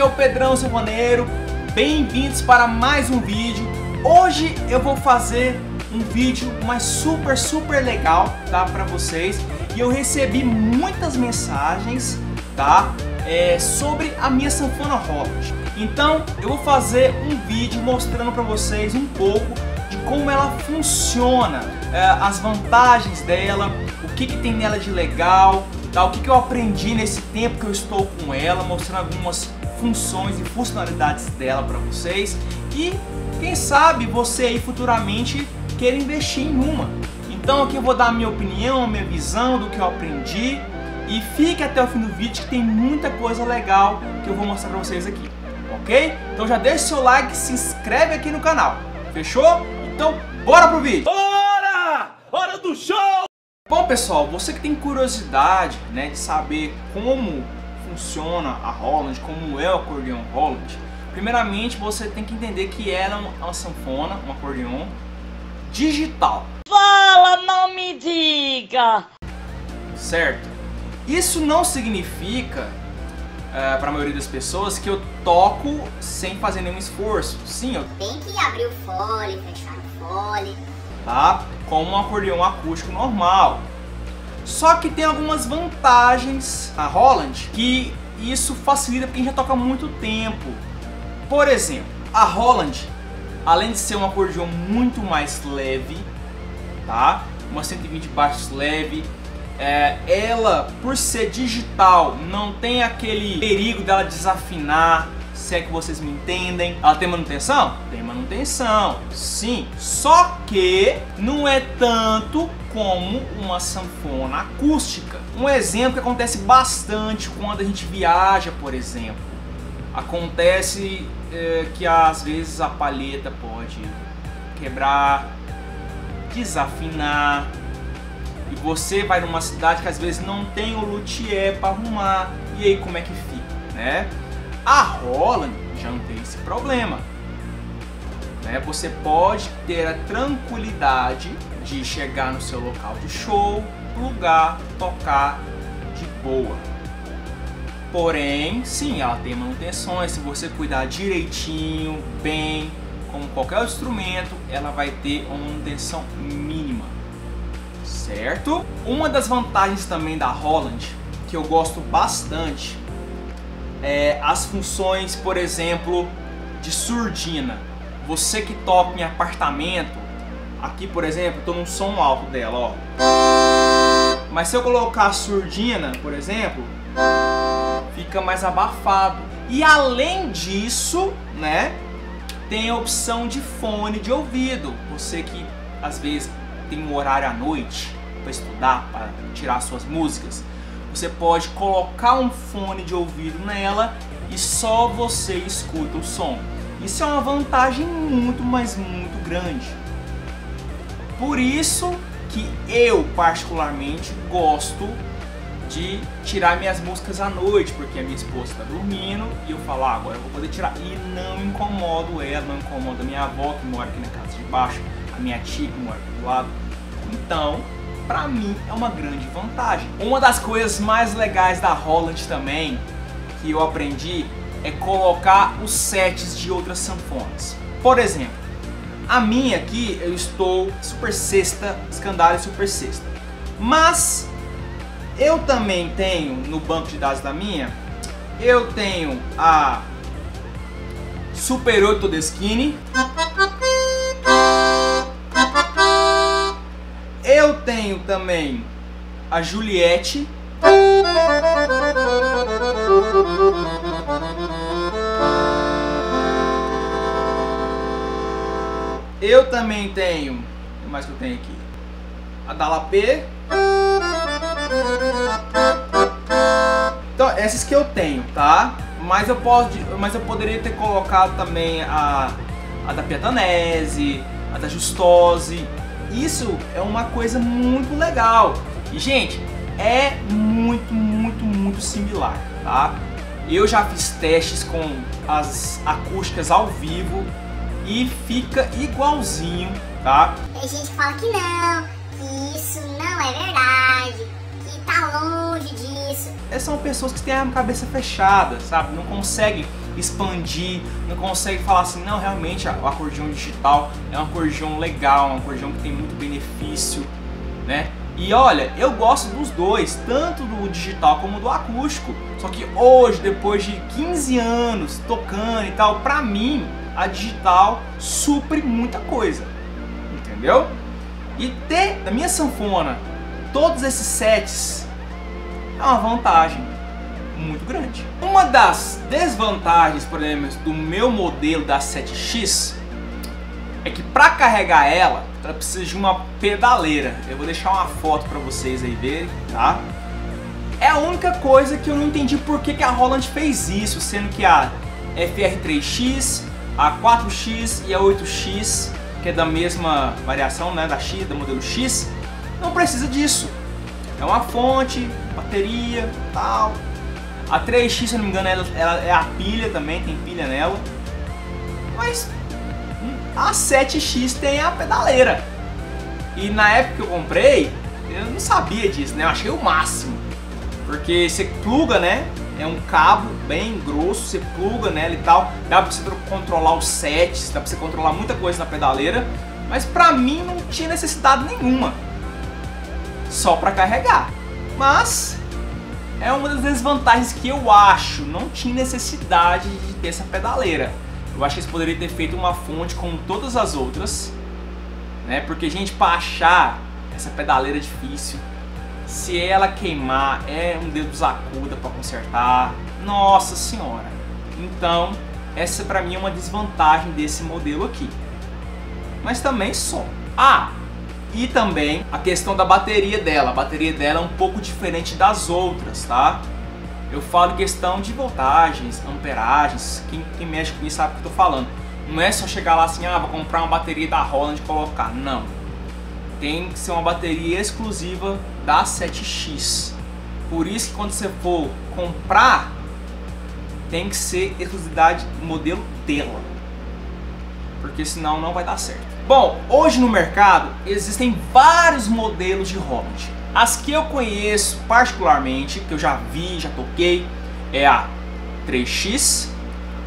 aqui é o Pedrão Silvaneiro, bem-vindos para mais um vídeo. Hoje eu vou fazer um vídeo mais super legal, tá, para vocês. E eu recebi muitas mensagens, tá, sobre a minha sanfona Roland. Então eu vou fazer um vídeo mostrando para vocês um pouco de como ela funciona, as vantagens dela, o que tem nela de legal, tá, o que eu aprendi nesse tempo que eu estou com ela, mostrando algumas funções e funcionalidades dela para vocês. E quem sabe você aí futuramente queira investir em uma. Então aqui eu vou dar a minha opinião, a minha visão do que eu aprendi. E fique até o fim do vídeo que tem muita coisa legal que eu vou mostrar para vocês aqui, ok? Então já deixa o seu like, se inscreve aqui no canal, fechou? Então bora pro vídeo! Bora! Hora do show! Bom pessoal, você que tem curiosidade, né, de saber como funciona a Roland, como é o acordeon Roland, primeiramente você tem que entender que ela é uma sanfona, um acordeon digital. Fala, não me diga! Certo? Isso não significa, para a maioria das pessoas, que eu toco sem fazer nenhum esforço. Sim, eu tenho que abrir o fole, fechar o fole, tá? Como um acordeon acústico normal. Só que tem algumas vantagens na Roland que isso facilita para quem já toca há muito tempo. Por exemplo, a Roland, além de ser um acordeon muito mais leve, tá? Uma 120 baixos leve, ela, por ser digital, não tem aquele perigo dela desafinar, se é que vocês me entendem. Ela tem manutenção? Tem manutenção, sim. Só que não é tanto como uma sanfona acústica. Um exemplo que acontece bastante quando a gente viaja, por exemplo. Acontece que às vezes a palheta pode quebrar, desafinar. E você vai numa cidade que às vezes não tem o luthier para arrumar. E aí como é que fica, né? A Roland já não tem esse problema, né? Você pode ter a tranquilidade de chegar no seu local de show, plugar, tocar de boa. Porém, sim, ela tem manutenções. Se você cuidar direitinho, bem, como qualquer instrumento, ela vai ter uma manutenção mínima, certo? Uma das vantagens também da Roland, que eu gosto bastante, as funções, por exemplo, de surdina. Você que toca em apartamento, aqui por exemplo, estou num som alto dela, ó. Mas se eu colocar a surdina, por exemplo, fica mais abafado. E além disso, né, tem a opção de fone de ouvido. Você que às vezes tem um horário à noite para estudar, para tirar suas músicas, você pode colocar um fone de ouvido nela e só você escuta o som. Isso é uma vantagem muito, mas muito grande. Por isso que eu particularmente gosto de tirar minhas músicas à noite, porque a minha esposa está dormindo e eu falo, ah, agora eu vou poder tirar. E não incomodo ela, não incomodo a minha avó que mora aqui na casa de baixo, a minha tia que mora aqui do lado. Então, pra mim é uma grande vantagem. Uma das coisas mais legais da Roland também, que eu aprendi, é colocar os sets de outras sanfonas. Por exemplo, a minha aqui eu estou Super Sexta, Scandalli Super Sexta. Mas eu também tenho no banco de dados da minha, eu tenho a Super 8 do Skinny. Eu tenho também a Juliette. Eu também tenho, o que mais que eu tenho aqui? A Dallapé. Então essas que eu tenho, tá? Mas eu poderia ter colocado também a da Pietanese, a da Justose. Isso é uma coisa muito legal. E gente, é muito similar, tá? Eu já fiz testes com as acústicas ao vivo e fica igualzinho, tá? Tem gente que fala que não, que isso não é verdade, que tá longe disso. É são pessoas que têm a cabeça fechada, sabe? Não conseguem expandir, não consegue falar assim, não, realmente o acordeão digital é um acordeão legal, um acordeão que tem muito benefício, né? E olha, eu gosto dos dois, tanto do digital como do acústico, só que hoje, depois de 15 anos tocando e tal, pra mim, a digital supre muita coisa, entendeu? E ter na minha sanfona todos esses sets é uma vantagem muito grande. Uma das desvantagens, por exemplo, do meu modelo da 7X é que para carregar ela, ela precisa de uma pedaleira. Eu vou deixar uma foto para vocês aí verem, tá? É a única coisa que eu não entendi por que a Roland fez isso, sendo que a FR3X, a 4X e a 8X, que é da mesma variação, né, da X, do modelo X, não precisa disso. É uma fonte, bateria, tal. A 3X, se eu não me engano, ela é a pilha também, tem pilha nela. Mas a 7X tem a pedaleira. E na época que eu comprei, eu não sabia disso, né? Eu achei o máximo. Porque você pluga, né? É um cabo bem grosso, você pluga nela e tal. Dá pra você controlar os sets, dá pra você controlar muita coisa na pedaleira. Mas pra mim não tinha necessidade nenhuma. Só pra carregar. Mas é uma das desvantagens que eu acho, não tinha necessidade de ter essa pedaleira. Eu acho que eles poderiam ter feito uma fonte como todas as outras, né? Porque, gente, para achar essa pedaleira é difícil. Se ela queimar, é um dedo zacuda para consertar. Nossa senhora! Então, essa para mim é uma desvantagem desse modelo aqui. Mas também só. Ah! E também a questão da bateria dela. A bateria dela é um pouco diferente das outras, tá? Eu falo questão de voltagens, amperagens, quem mexe com isso sabe o que eu tô falando. Não é só chegar lá assim, ah, vou comprar uma bateria da Roland e colocar. Não. Tem que ser uma bateria exclusiva da 7X. Por isso que quando você for comprar, tem que ser exclusividade do modelo dela. Porque senão não vai dar certo. Bom, hoje no mercado existem vários modelos de Roland. As que eu conheço particularmente, que eu já vi, já toquei, é a 3X,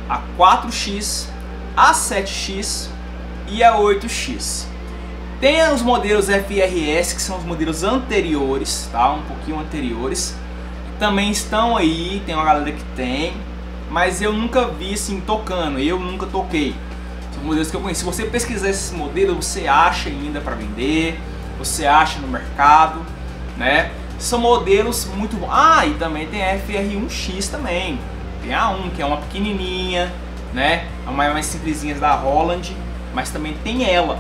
a 4X, a 7X e a 8X. Tem os modelos FRS, que são os modelos anteriores, tá? Um pouquinho anteriores. Também estão aí, tem uma galera que tem, mas eu nunca vi assim tocando, eu nunca toquei. Modelos que eu conheci. Se você pesquisar esses modelos, você acha ainda para vender, você acha no mercado, né? São modelos muito bons. Ah, e também tem a FR1X também. Tem a 1, que é uma pequenininha, né? A mais simplesinha da Roland, mas também tem ela.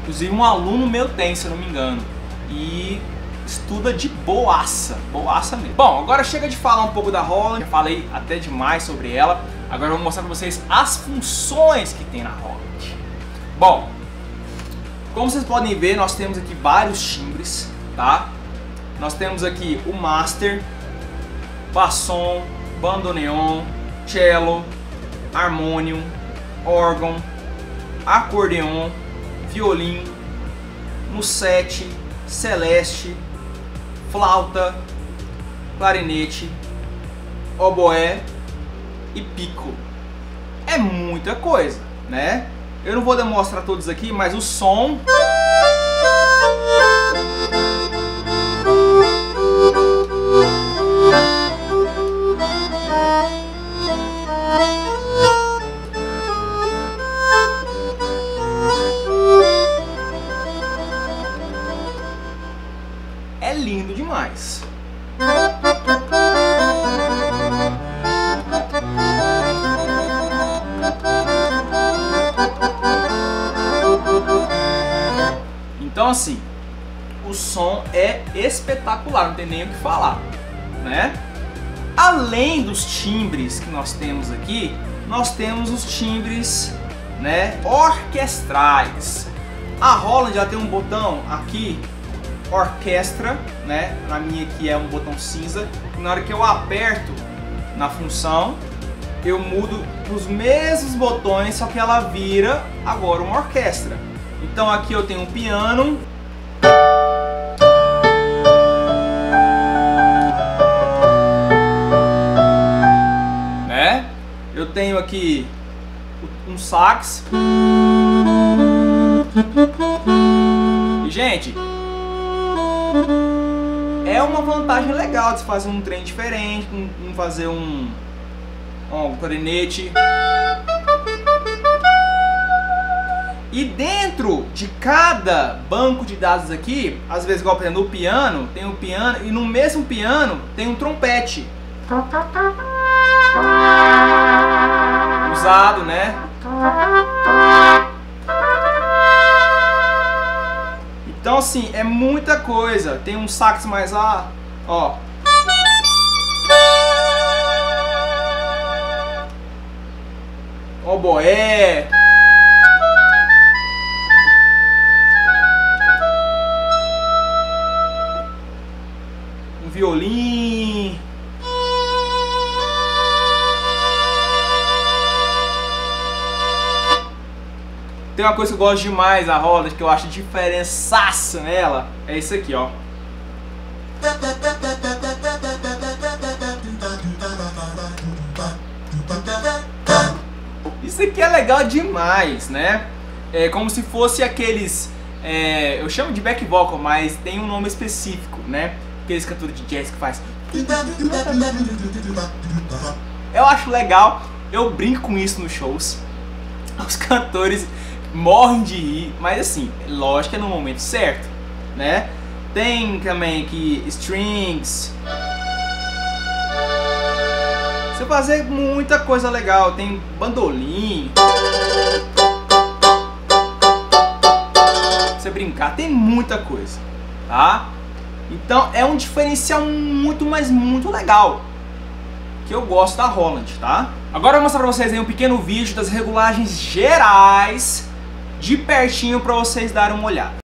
Inclusive um aluno meu tem, se eu não me engano. E estuda de boaça, boaça mesmo. Bom, agora chega de falar um pouco da Roland, já falei até demais sobre ela. Agora eu vou mostrar pra vocês as funções que tem na Roland. Bom, como vocês podem ver, nós temos aqui vários timbres, tá? Nós temos aqui o master, basson, bandoneon, cello, harmônio, órgão, acordeon, violino, mussete, celeste, flauta, clarinete, oboé e pico. É muita coisa, né? Eu não vou demonstrar todos aqui, mas o som é lindo demais. Então assim, o som é espetacular, não tem nem o que falar, né? Além dos timbres que nós temos aqui, nós temos os timbres, né, orquestrais. A Roland já tem um botão aqui, orquestra, né? Na minha aqui é um botão cinza. Na hora que eu aperto na função, eu mudo os mesmos botões, só que ela vira agora uma orquestra. Então aqui eu tenho um piano, tenho aqui um sax. E, gente, é uma vantagem legal de fazer um trem diferente, fazer um clarinete. E dentro de cada banco de dados aqui, às vezes, igual, por exemplo, no piano, tem um piano, e no mesmo piano tem um trompete. Usado, né? Então, assim, é muita coisa. Tem um sax mais lá, ó. Oboé. Violim. Tem uma coisa que eu gosto demais na roda, que eu acho diferençaça nela, é isso aqui, ó. Isso aqui é legal demais, né? É como se fosse aqueles, eu chamo de back vocal, mas tem um nome específico, né? Aqueles cantores de jazz que faz. Eu acho legal, eu brinco com isso nos shows. Os cantores morrem de rir, mas assim, lógico que é no momento certo, né? Tem também aqui strings. Você fazer muita coisa legal, tem bandolim. Você brincar, tem muita coisa, tá? Então é um diferencial muito, mas muito legal, que eu gosto da Roland, tá? Agora eu vou mostrar pra vocês aí um pequeno vídeo das regulagens gerais, de pertinho, pra vocês darem uma olhada.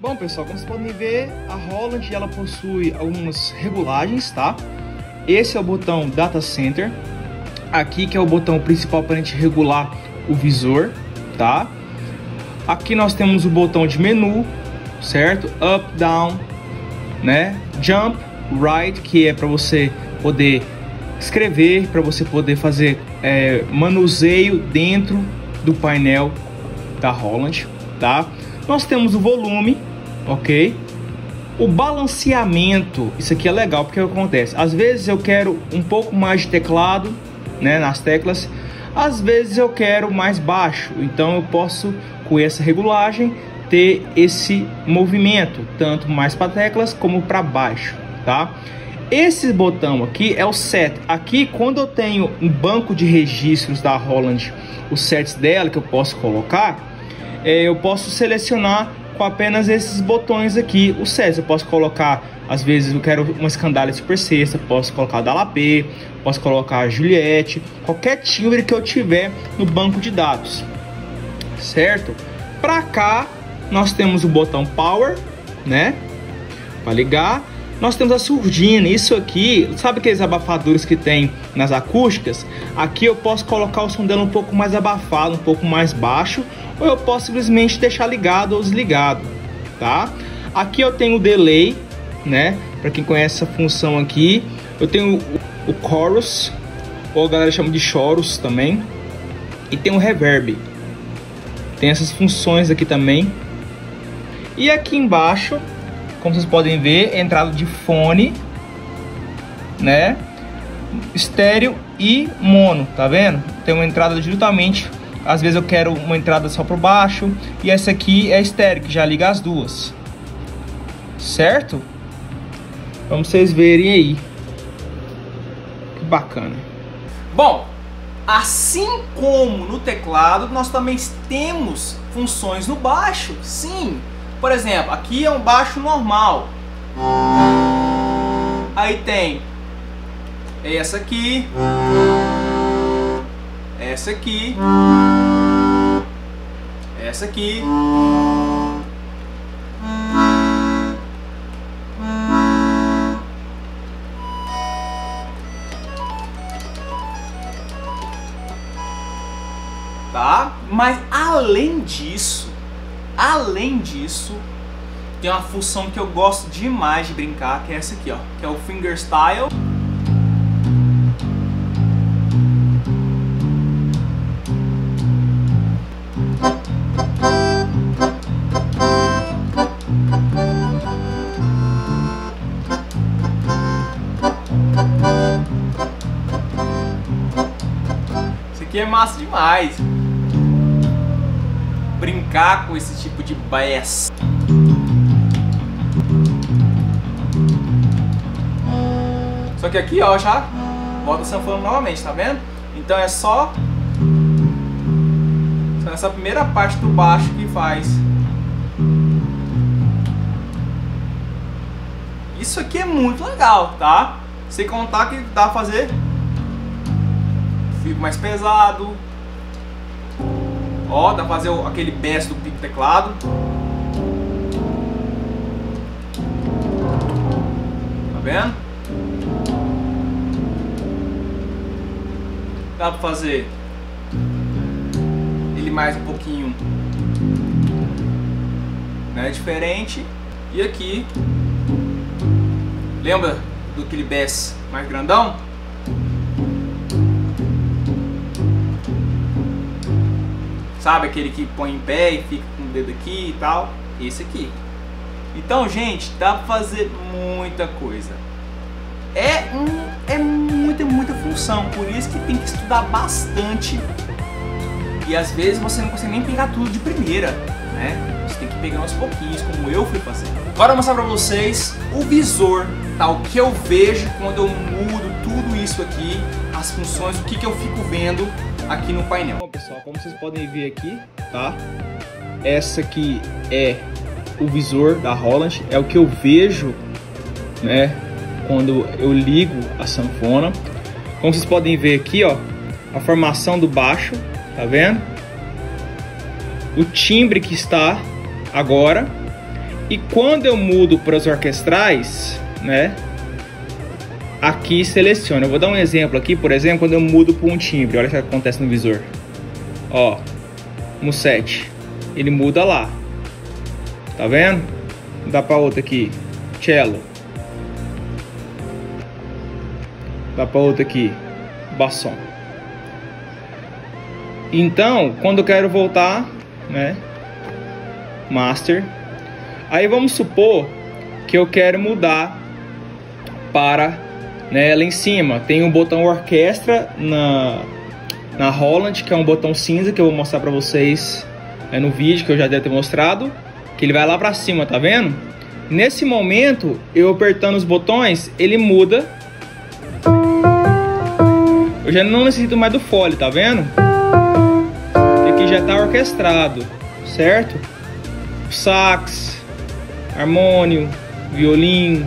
Bom, pessoal, como vocês podem ver, a Roland, ela possui algumas regulagens, tá? Esse é o botão Data Center, aqui que é o botão principal pra gente regular o visor, tá? Aqui nós temos o botão de menu, certo? Up, down, né? Jump, right, que é para você poder escrever, para você poder fazer manuseio dentro do painel da Roland, tá? Nós temos o volume, ok? O balanceamento, isso aqui é legal, porque acontece, às vezes eu quero um pouco mais de teclado, né, nas teclas, às vezes eu quero mais baixo, então eu posso, com essa regulagem, ter esse movimento tanto mais para teclas como para baixo, tá? Esse botão aqui é o set. Aqui, quando eu tenho um banco de registros da Roland, os sets dela que eu posso colocar, eu posso selecionar com apenas esses botões aqui os sets. Eu posso colocar, às vezes eu quero uma Scandalli Super Sexta, posso colocar Dallapé, posso colocar Juliette, qualquer timbre que eu tiver no banco de dados, certo? Para cá nós temos o botão Power, né, para ligar. Nós temos a surdina, isso aqui, sabe aqueles abafadores que tem nas acústicas? Aqui eu posso colocar o som dela um pouco mais abafado, um pouco mais baixo, ou eu posso simplesmente deixar ligado ou desligado, tá? Aqui eu tenho o delay, né, para quem conhece essa função aqui. Eu tenho o chorus, ou a galera chama de choros também, e tem o reverb. Tem essas funções aqui também. E aqui embaixo, como vocês podem ver, é entrada de fone, né? Estéreo e mono, tá vendo? Tem uma entrada diretamente, às vezes eu quero uma entrada só para baixo, e essa aqui é estéreo, que já liga as duas. Certo? Vamos vocês verem aí. Que bacana. Bom, assim como no teclado, nós também temos funções no baixo, sim. Por exemplo, aqui é um baixo normal. Aí tem essa aqui, essa aqui, essa aqui. Tá? Mas além disso, tem uma função que eu gosto demais de brincar, que é essa aqui, ó, que é o fingerstyle. aqui é massa demais. Brincar com esse tipo de bass. Só que aqui, ó, já bota a sanfona novamente, tá vendo? Então é só nessa primeira parte do baixo que faz. Isso aqui é muito legal, tá? Sem contar que dá pra fazer fico mais pesado. Ó, dá pra fazer aquele bass do pico teclado. Tá vendo? Dá pra fazer ele mais um pouquinho, né, diferente. E aqui, lembra do aquele bass mais grandão? Sabe aquele que põe em pé e fica com o dedo aqui e tal? Esse aqui. Então, gente, dá pra fazer muita coisa. É muita função, por isso que tem que estudar bastante. E às vezes você não consegue nem pegar tudo de primeira, né? Você tem que pegar uns pouquinhos, como eu fui fazer. Agora eu vou mostrar pra vocês o visor, tá? O que eu vejo quando eu mudo tudo isso aqui, as funções, o que eu fico vendo aqui no painel. Bom, pessoal, como vocês podem ver aqui, tá? Essa aqui é o visor da Roland, é o que eu vejo, né, quando eu ligo a sanfona. Como vocês podem ver aqui, ó, a formação do baixo, tá vendo? O timbre que está agora. E quando eu mudo para os orquestrais, né, aqui seleciona. Eu vou dar um exemplo aqui, por exemplo, quando eu mudo para um timbre. Olha o que acontece no visor. Ó, no 7, ele muda lá. Tá vendo? Dá para outro aqui, cello. Dá para outro aqui, basson. Então, quando eu quero voltar, né, master. Aí vamos supor que eu quero mudar para, né, lá em cima tem um botão orquestra na Roland, que é um botão cinza que eu vou mostrar para vocês, né, no vídeo que eu já devo ter mostrado, que ele vai lá para cima, tá vendo? Nesse momento, eu apertando os botões, ele muda. Eu já não necessito mais do fole, tá vendo? Porque aqui já tá orquestrado, certo? Sax, harmônio, violino.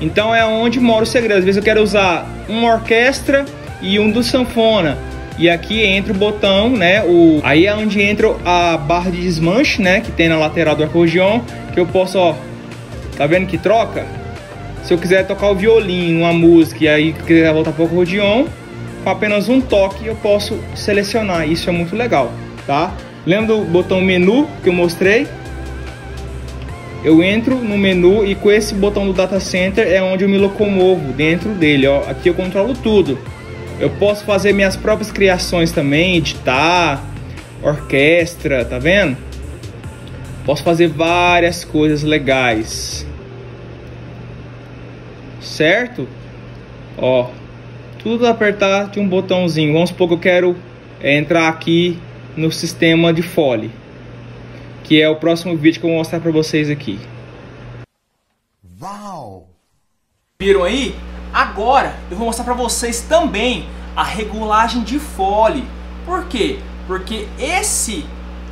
Então é onde mora o segredo. Às vezes eu quero usar uma orquestra e um do sanfona. E aqui entra o botão, né? Aí é onde entra a barra de desmanche, né, que tem na lateral do acordeon, que eu posso, ó, tá vendo que troca? Se eu quiser tocar o violino, uma música, e aí quiser voltar para o acordeon, com apenas um toque eu posso selecionar. Isso é muito legal, tá? Lembra do botão menu que eu mostrei? Eu entro no menu e com esse botão do Data Center é onde eu me locomovo dentro dele, ó. Aqui eu controlo tudo. Eu posso fazer minhas próprias criações também, editar, orquestra, tá vendo? Posso fazer várias coisas legais. Certo? Ó, tudo apertar de um botãozinho. Vamos supor que eu quero entrar aqui no sistema de fole, que é o próximo vídeo que eu vou mostrar pra vocês aqui. Uau! Viram aí? Agora eu vou mostrar pra vocês também a regulagem de fole. Por quê? Porque esse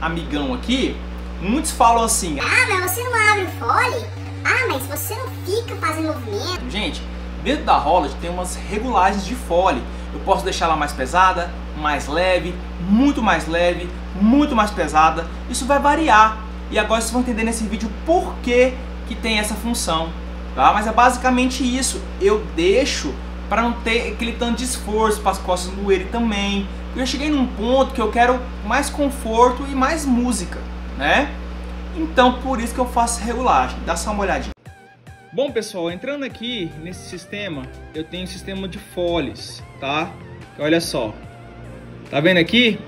amigão aqui, muitos falam assim: ah, mas você não abre o fole? Ah, mas você não fica fazendo movimento? Gente, dentro da Roland tem umas regulagens de fole. Eu posso deixar ela mais pesada, mais leve, muito mais leve, muito mais pesada. Isso vai variar. E agora vocês vão entender nesse vídeo por que que tem essa função, tá? Mas é basicamente isso. Eu deixo para não ter aquele tanto de esforço para as costas doerem também. Eu já cheguei num ponto que eu quero mais conforto e mais música, né? Então por isso que eu faço regulagem. Dá só uma olhadinha. Bom, pessoal, entrando aqui nesse sistema, eu tenho um sistema de foles, tá? Olha só. Tá vendo aqui?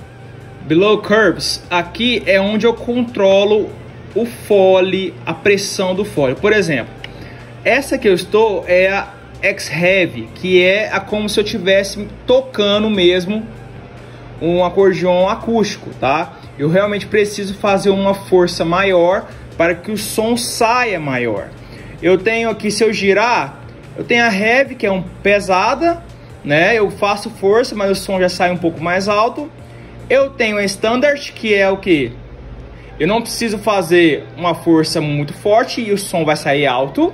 Below Curves. Aqui é onde eu controlo o fole, a pressão do fole. Por exemplo, essa que eu estou é a X-Heavy, que é como se eu estivesse tocando mesmo um acordeon acústico, tá? Eu realmente preciso fazer uma força maior para que o som saia maior. Eu tenho aqui, se eu girar, eu tenho a heavy, que é um pesada, né? Eu faço força, mas o som já sai um pouco mais alto. Eu tenho a standard, que é o que? Eu não preciso fazer uma força muito forte e o som vai sair alto.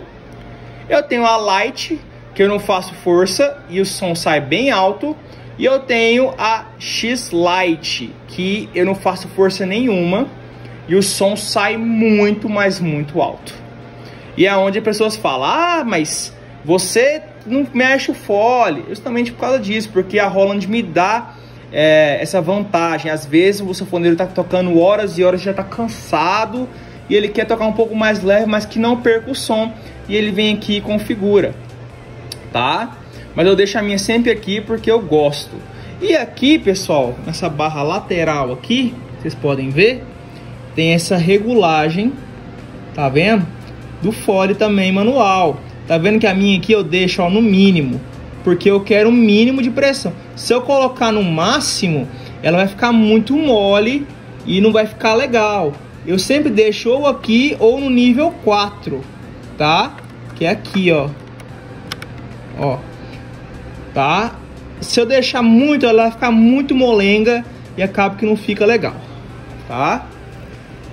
Eu tenho a light, que eu não faço força e o som sai bem alto. E eu tenho a X-Lite, que eu não faço força nenhuma e o som sai muito, mas muito alto. E é onde as pessoas falam, ah, mas você não mexe o fole. Justamente por causa disso, porque a Roland me dá essa vantagem. Às vezes o sanfoneiro está tocando horas e horas, já está cansado, e ele quer tocar um pouco mais leve, mas que não perca o som. E ele vem aqui e configura, tá? Mas eu deixo a minha sempre aqui porque eu gosto. E aqui, pessoal, nessa barra lateral aqui, vocês podem ver, tem essa regulagem, tá vendo? Do fole também manual. Tá vendo que a minha aqui eu deixo, ó, no mínimo, porque eu quero um mínimo de pressão. Se eu colocar no máximo, ela vai ficar muito mole e não vai ficar legal. Eu sempre deixo ou aqui ou no nível 4, tá? Que é aqui, ó. Ó. Tá? Se eu deixar muito, ela vai ficar muito molenga e acaba que não fica legal, tá?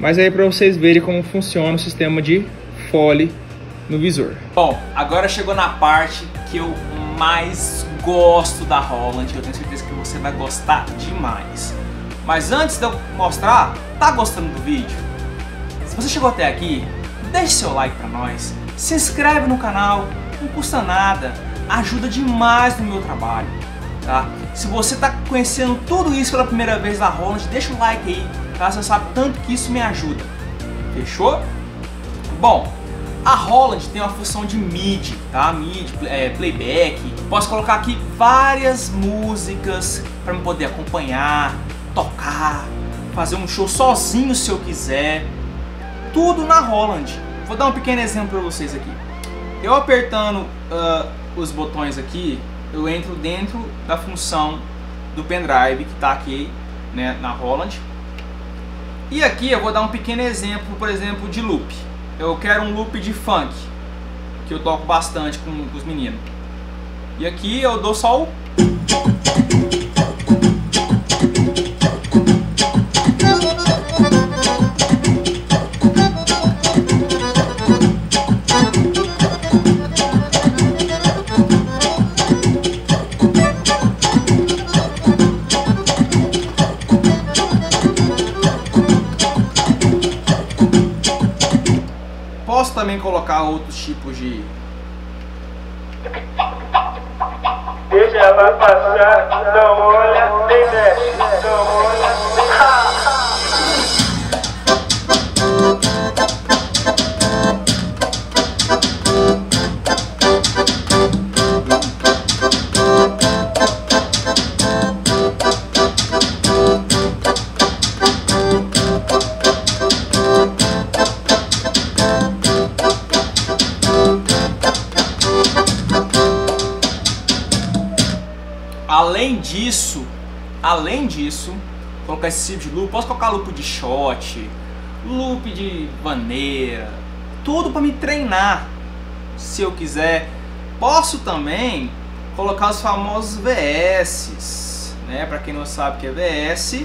Mas aí para vocês verem como funciona o sistema de fole no visor. Bom, agora chegou na parte que eu mais gosto da Roland, eu tenho certeza que você vai gostar demais. Mas antes de eu mostrar, tá gostando do vídeo? Se você chegou até aqui, deixe seu like pra nós, se inscreve no canal, não custa nada, ajuda demais no meu trabalho, tá? Se você tá conhecendo tudo isso pela primeira vez da Roland, deixa o like aí, tá? Você sabe tanto que isso me ajuda, fechou? Bom, a Roland tem uma função de MIDI, tá? MIDI, playback, posso colocar aqui várias músicas para eu poder acompanhar, tocar, fazer um show sozinho se eu quiser, tudo na Roland. Vou dar um pequeno exemplo para vocês aqui. Eu apertando os botões aqui, eu entro dentro da função do pendrive que está aqui, né, na Roland. E aqui eu vou dar um pequeno exemplo, por exemplo, de loop. Eu quero um loop de funk, que eu toco bastante com os meninos. E aqui eu dou só o... Posso também colocar outros tipos de... Deixa ela passar, não olha, nem mexe, não olha, nem Além disso, colocar esse tipo de loop, posso colocar loop de shot, loop de vaneira, tudo para me treinar, se eu quiser. Posso também colocar os famosos VS, né? Para quem não sabe o que é VS.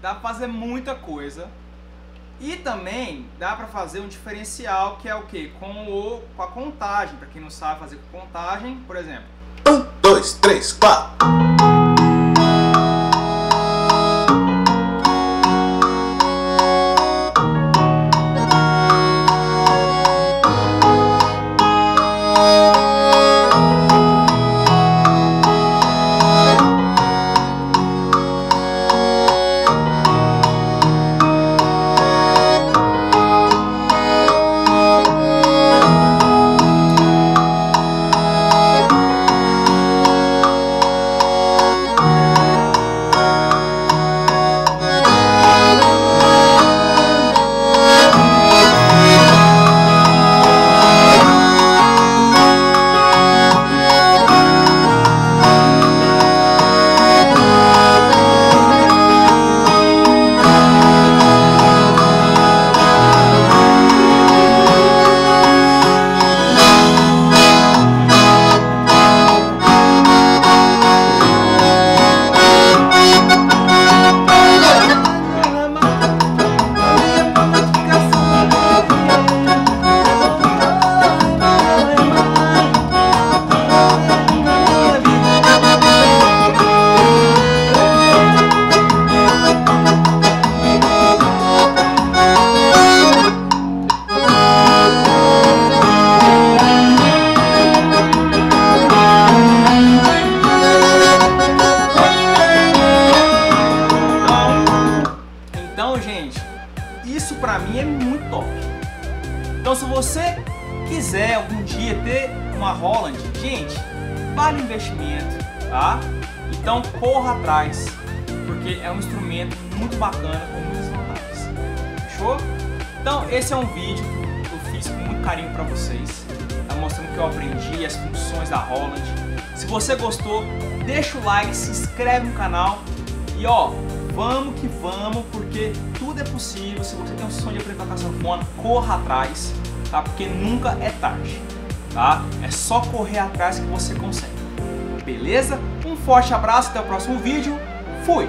dá pra fazer muita coisa. E também dá pra fazer um diferencial, que é o quê? Com a contagem, pra quem não sabe fazer com contagem, por exemplo. 1, 2, 3, 4. Isso pra mim é muito top. Então se você quiser algum dia ter uma Roland, gente, vale o investimento, tá? Então corra atrás, porque é um instrumento muito bacana com muitas vantagens. Fechou? Então esse é um vídeo que eu fiz com muito carinho pra vocês, tá? Mostrando o que eu aprendi, as funções da Roland. Se você gostou, deixa o like, se inscreve no canal e ó, vamos que vamos, porque tudo é possível. Se você tem um sonho de aprender a tocar sanfona, corra atrás, tá? Porque nunca é tarde, tá? É só correr atrás que você consegue, beleza? Um forte abraço, até o próximo vídeo, fui!